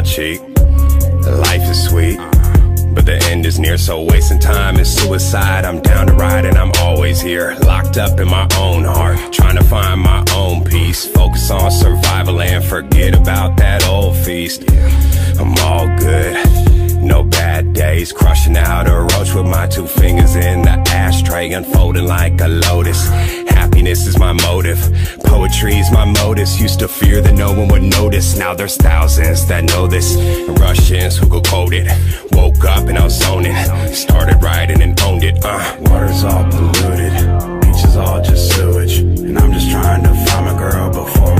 my cheek. Life is sweet, but the end is near, so wasting time is suicide. I'm down to ride and I'm always here, locked up in my own heart, trying to find my own peace. Focus on survival and forget about that old feast. I'm all good, no bad days, crushing out a roach with my two fingers in the ashtray, unfolding like a lotus. Happiness is my motive, poetry's my modus. Used to fear that no one would notice, now there's thousands that know this. Russians who go quote it, woke up and I was zoning, started riding and owned it. Water's all polluted, beaches all just sewage, and I'm just trying to find my girl before